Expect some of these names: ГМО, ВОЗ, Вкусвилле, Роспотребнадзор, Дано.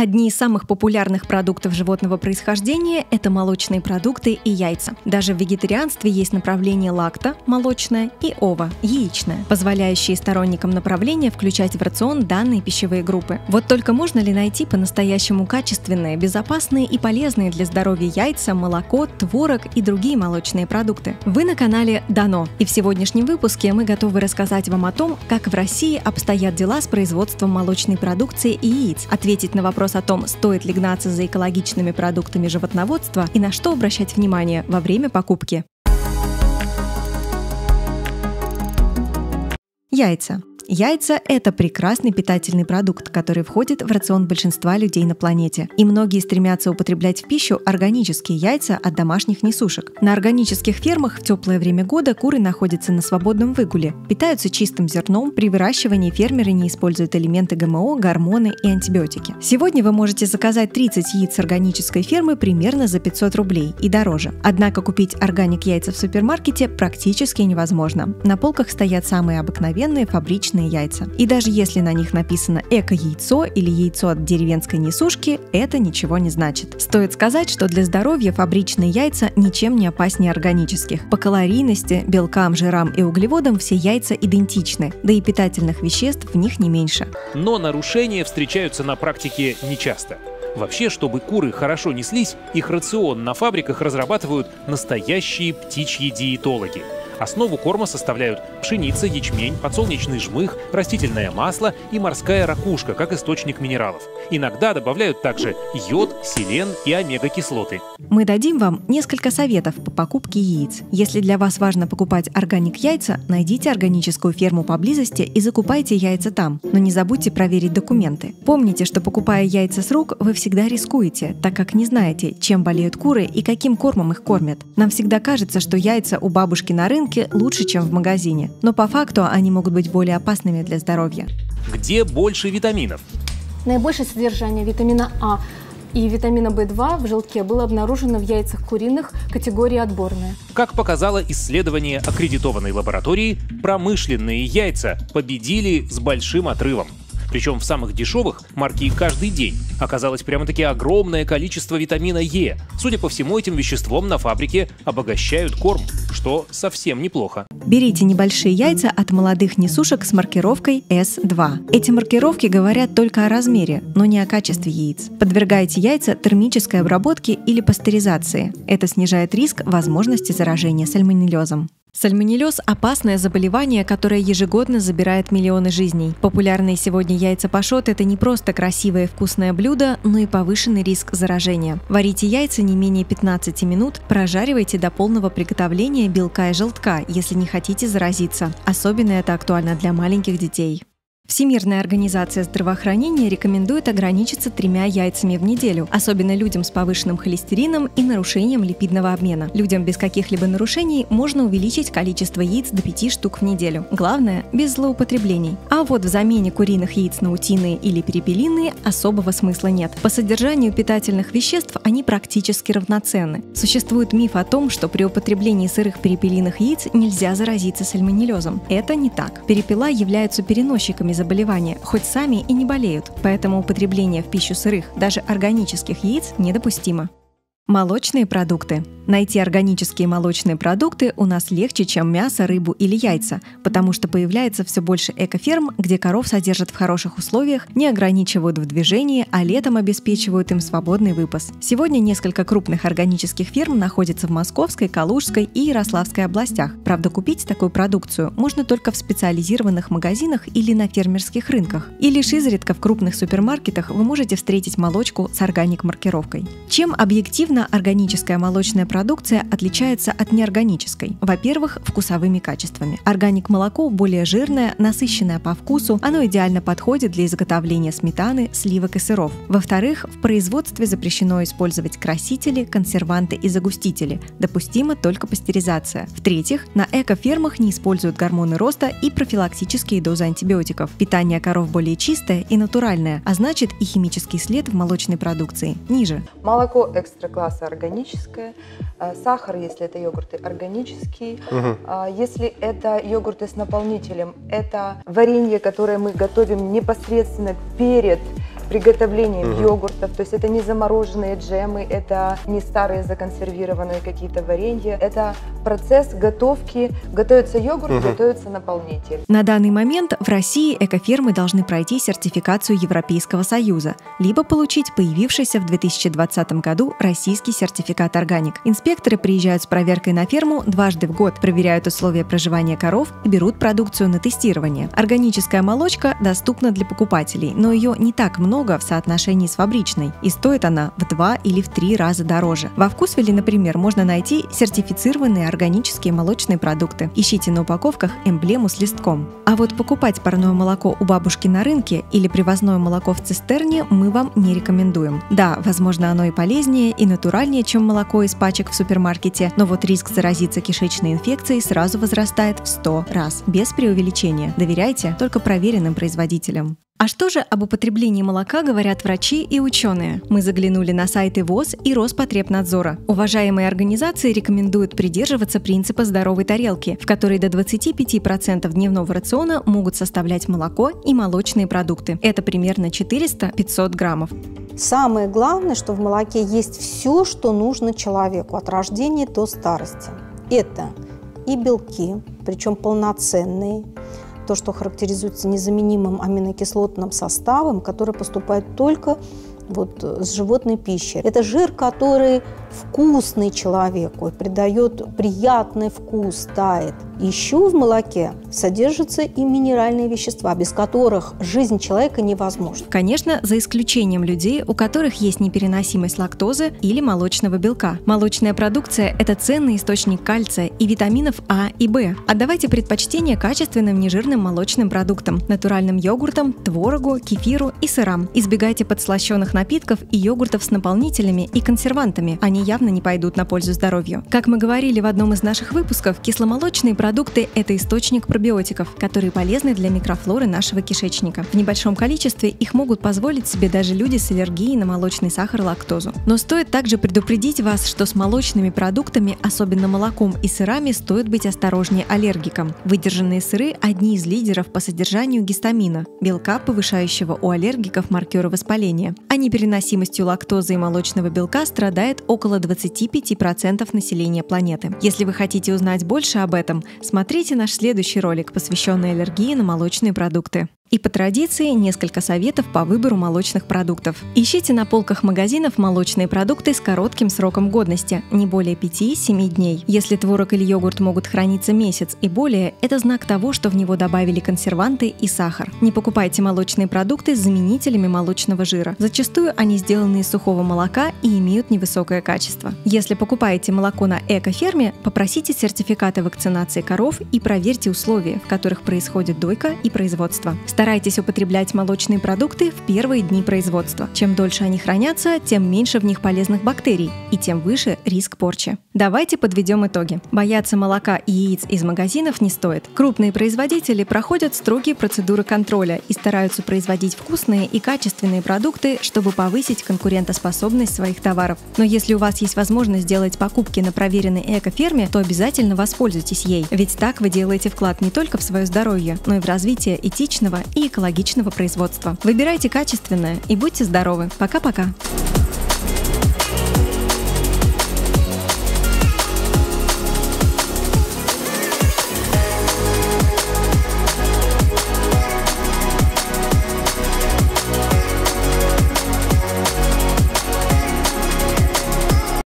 Одни из самых популярных продуктов животного происхождения – это молочные продукты и яйца. Даже в вегетарианстве есть направление лакта – молочное и ова – яичное, позволяющие сторонникам направления включать в рацион данные пищевые группы. Вот только можно ли найти по-настоящему качественные, безопасные и полезные для здоровья яйца, молоко, творог и другие молочные продукты? Вы на канале Дано, и в сегодняшнем выпуске мы готовы рассказать вам о том, как в России обстоят дела с производством молочной продукции и яиц, ответить на вопрос о том, стоит ли гнаться за экологичными продуктами животноводства и на что обращать внимание во время покупки. Яйца. Яйца – это прекрасный питательный продукт, который входит в рацион большинства людей на планете. И многие стремятся употреблять в пищу органические яйца от домашних несушек. На органических фермах в теплое время года куры находятся на свободном выгуле, питаются чистым зерном, при выращивании фермеры не используют элементы ГМО, гормоны и антибиотики. Сегодня вы можете заказать 30 яиц органической фермы примерно за 500 рублей и дороже. Однако купить органик яйца в супермаркете практически невозможно. На полках стоят самые обыкновенные фабричные яйца. И даже если на них написано «эко-яйцо» или «яйцо от деревенской несушки», это ничего не значит. Стоит сказать, что для здоровья фабричные яйца ничем не опаснее органических. По калорийности, белкам, жирам и углеводам все яйца идентичны, да и питательных веществ в них не меньше. Но нарушения встречаются на практике нечасто. Вообще, чтобы куры хорошо неслись, их рацион на фабриках разрабатывают настоящие птичьи диетологи. Основу корма составляют пшеница, ячмень, подсолнечный жмых, растительное масло и морская ракушка, как источник минералов. Иногда добавляют также йод, селен и омега-кислоты. Мы дадим вам несколько советов по покупке яиц. Если для вас важно покупать органик яйца, найдите органическую ферму поблизости и закупайте яйца там. Но не забудьте проверить документы. Помните, что покупая яйца с рук, вы всегда рискуете, так как не знаете, чем болеют куры и каким кормом их кормят. Нам всегда кажется, что яйца у бабушки на рынке лучше, чем в магазине. Но по факту они могут быть более опасными для здоровья. Где больше витаминов? Наибольшее содержание витамина А и витамина В2 в желтке было обнаружено в яйцах куриных категории «отборные». Как показало исследование аккредитованной лаборатории, промышленные яйца победили с большим отрывом. Причем в самых дешевых, марки «Каждый день», оказалось прямо-таки огромное количество витамина Е. Судя по всему, этим веществом на фабрике обогащают корм, что совсем неплохо. Берите небольшие яйца от молодых несушек с маркировкой S2. Эти маркировки говорят только о размере, но не о качестве яиц. Подвергайте яйца термической обработке или пастеризации. Это снижает риск возможности заражения сальмонеллезом. Сальмонеллез – опасное заболевание, которое ежегодно забирает миллионы жизней. Популярные сегодня яйца пашот – это не просто красивое и вкусное блюдо, но и повышенный риск заражения. Варите яйца не менее 15 минут, прожаривайте до полного приготовления белка и желтка, если не хотите заразиться. Особенно это актуально для маленьких детей. Всемирная организация здравоохранения рекомендует ограничиться 3 яйцами в неделю, особенно людям с повышенным холестерином и нарушением липидного обмена. Людям без каких-либо нарушений можно увеличить количество яиц до 5 штук в неделю. Главное – без злоупотреблений. А вот в замене куриных яиц на утиные или перепелиные особого смысла нет. По содержанию питательных веществ они практически равноценны. Существует миф о том, что при употреблении сырых перепелиных яиц нельзя заразиться сальмонеллезом. Это не так. Перепела являются переносчиками заболевания, хоть сами и не болеют, поэтому употребление в пищу сырых, даже органических яиц, недопустимо. Молочные продукты. Найти органические молочные продукты у нас легче, чем мясо, рыбу или яйца, потому что появляется все больше экоферм, где коров содержат в хороших условиях, не ограничивают в движении, а летом обеспечивают им свободный выпас. Сегодня несколько крупных органических ферм находятся в Московской, Калужской и Ярославской областях. Правда, купить такую продукцию можно только в специализированных магазинах или на фермерских рынках. И лишь изредка в крупных супермаркетах вы можете встретить молочку с органик-маркировкой. Чем объективно органическая молочная продукция отличается от неорганической? Во-первых, вкусовыми качествами. Органик-молоко более жирное, насыщенное по вкусу, оно идеально подходит для изготовления сметаны, сливок и сыров. Во-вторых, в производстве запрещено использовать красители, консерванты и загустители, допустима только пастеризация. В-третьих, на экофермах не используют гормоны роста и профилактические дозы антибиотиков. Питание коров более чистое и натуральное, а значит и химический след в молочной продукции ниже. Молоко экстракласс органическое, сахар, если это йогурты, органический, если это йогурты с наполнителем, это варенье, которое мы готовим непосредственно перед приготовлением йогуртов. То есть это не замороженные джемы, это не старые законсервированные какие-то варенья. Это процесс готовки. Готовится йогурт, готовится наполнитель. На данный момент в России экофермы должны пройти сертификацию Европейского Союза, либо получить появившийся в 2020 году российский сертификат органик. Инспекторы приезжают с проверкой на ферму дважды в год, проверяют условия проживания коров и берут продукцию на тестирование. Органическая молочка доступна для покупателей, но ее не так много в соотношении с фабричной, и стоит она в 2 или в 3 раза дороже. Во Вкусвилле, например, можно найти сертифицированные органические молочные продукты. Ищите на упаковках эмблему с листком. А вот покупать парное молоко у бабушки на рынке или привозное молоко в цистерне мы вам не рекомендуем. Да, возможно, оно и полезнее, и натуральнее, чем молоко из пачек в супермаркете, но вот риск заразиться кишечной инфекцией сразу возрастает в 100 раз, без преувеличения. Доверяйте только проверенным производителям. А что же об употреблении молока говорят врачи и ученые? Мы заглянули на сайты ВОЗ и Роспотребнадзора. Уважаемые организации рекомендуют придерживаться принципа здоровой тарелки, в которой до 25% дневного рациона могут составлять молоко и молочные продукты. Это примерно 400-500 граммов. Самое главное, что в молоке есть все, что нужно человеку от рождения до старости. Это и белки, причем полноценные, то, что характеризуется незаменимым аминокислотным составом, который поступает только с животной пищи. Это жир, который вкусный человеку, придает приятный вкус, тает. Еще в молоке содержатся и минеральные вещества, без которых жизнь человека невозможна. Конечно, за исключением людей, у которых есть непереносимость лактозы или молочного белка. Молочная продукция – это ценный источник кальция и витаминов А и В. Отдавайте предпочтение качественным нежирным молочным продуктам, натуральным йогуртам, творогу, кефиру и сырам. Избегайте подслащенных напитков и йогуртов с наполнителями и консервантами. Они явно не пойдут на пользу здоровью. Как мы говорили в одном из наших выпусков, кисломолочные продукты – это источник пробиотиков, которые полезны для микрофлоры нашего кишечника. В небольшом количестве их могут позволить себе даже люди с аллергией на молочный сахар и лактозу. Но стоит также предупредить вас, что с молочными продуктами, особенно молоком и сырами, стоит быть осторожнее аллергикам. Выдержанные сыры – одни из лидеров по содержанию гистамина, белка, повышающего у аллергиков маркеры воспаления. А непереносимостью лактозы и молочного белка страдает около 25% населения планеты. Если вы хотите узнать больше об этом, смотрите наш следующий ролик, посвященный аллергии на молочные продукты. И по традиции несколько советов по выбору молочных продуктов. Ищите на полках магазинов молочные продукты с коротким сроком годности, не более 5-7 дней. Если творог или йогурт могут храниться месяц и более, это знак того, что в него добавили консерванты и сахар. Не покупайте молочные продукты с заменителями молочного жира. Зачастую они сделаны из сухого молока и имеют невысокое качество. Если покупаете молоко на экоферме, попросите сертификаты вакцинации коров и проверьте условия, в которых происходит дойка и производство. Старайтесь употреблять молочные продукты в первые дни производства. Чем дольше они хранятся, тем меньше в них полезных бактерий и тем выше риск порчи. Давайте подведем итоги. Бояться молока и яиц из магазинов не стоит. Крупные производители проходят строгие процедуры контроля и стараются производить вкусные и качественные продукты, чтобы повысить конкурентоспособность своих товаров. Но если у вас есть возможность сделать покупки на проверенной экоферме, то обязательно воспользуйтесь ей. Ведь так вы делаете вклад не только в свое здоровье, но и в развитие этичного и экологичного производства. Выбирайте качественное и будьте здоровы. Пока-пока!